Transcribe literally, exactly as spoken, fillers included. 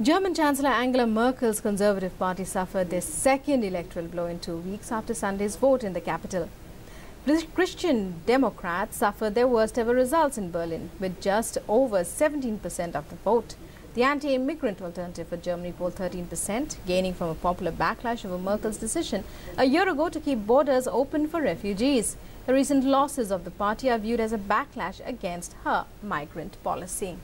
German Chancellor Angela Merkel's Conservative Party suffered their second electoral blow in two weeks after Sunday's vote in the capital. Christian Democrats suffered their worst ever results in Berlin, with just over seventeen percent of the vote. The anti-immigrant Alternative for Germany polled thirteen percent, gaining from a popular backlash over Merkel's decision a year ago to keep borders open for refugees. The recent losses of the party are viewed as a backlash against her migrant policy.